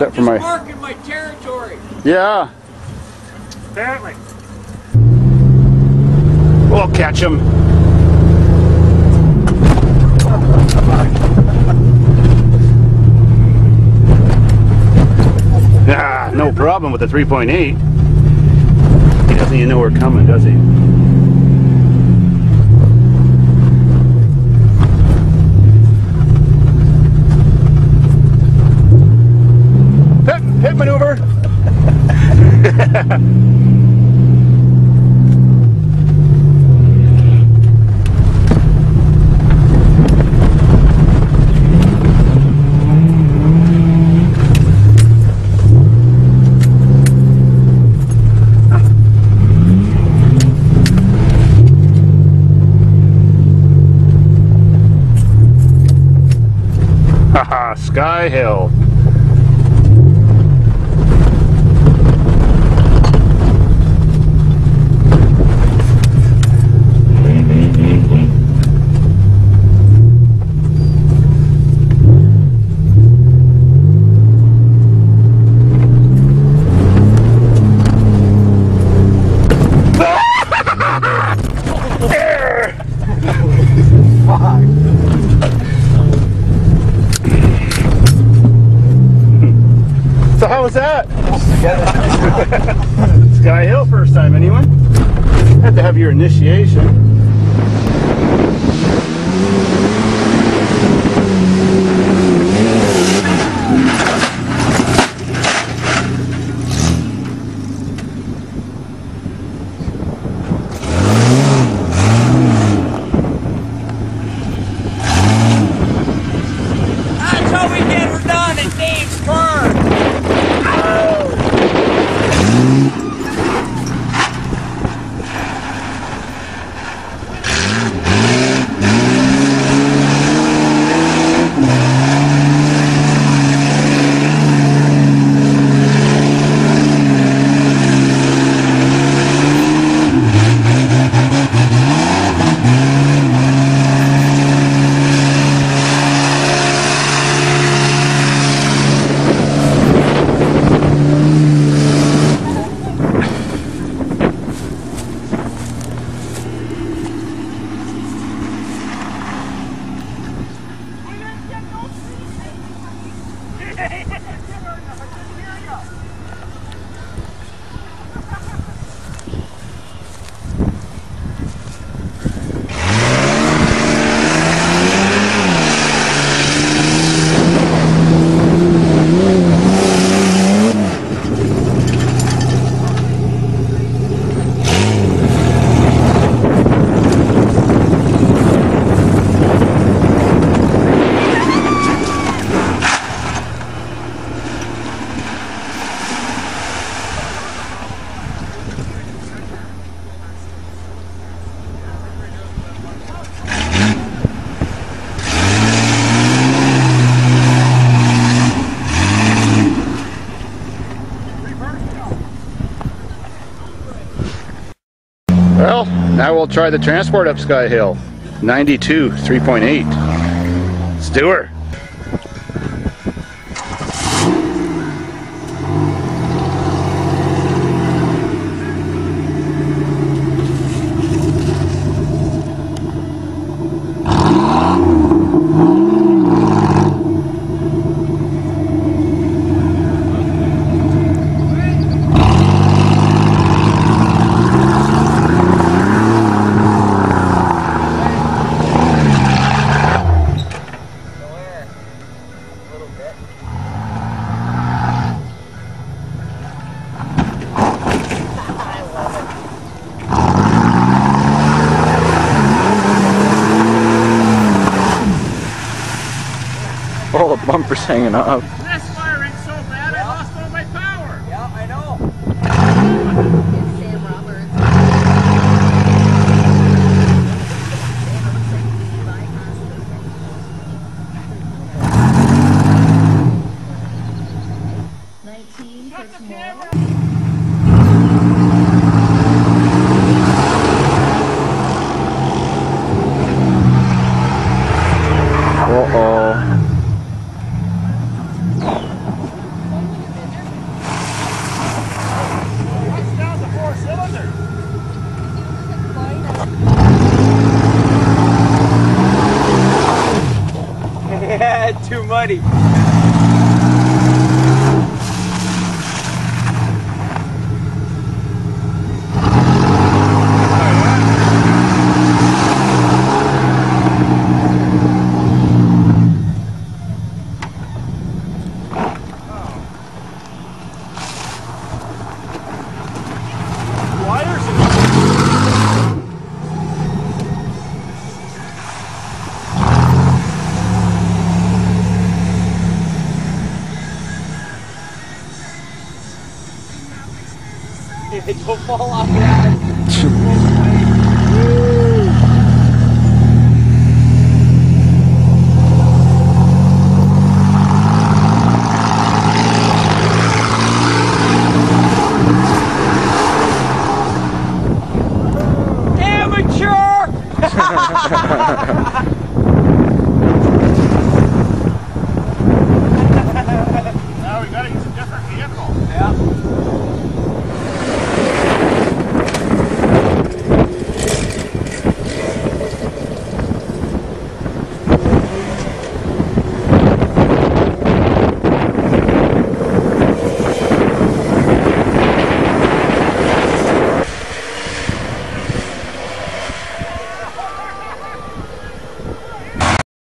Except for my marking my territory. Yeah. Apparently. We'll catch him. Ah, no problem with the 3.8. He doesn't even know we're coming, does he? Hip maneuver. Haha, Skyhill. Skyhill first time, anyone? Had to have your initiation. That's how we get her done at Dave's farm. Well, now we'll try the transport up Skyhill. 92, 3.8. Let's do her. Oh, the bumper's hanging up. That's firing so bad, yeah. I lost all my power. Yeah, I know. It's Sam Roberts. Sam Roberts. 19 ready. Don't fall off that. Amateur!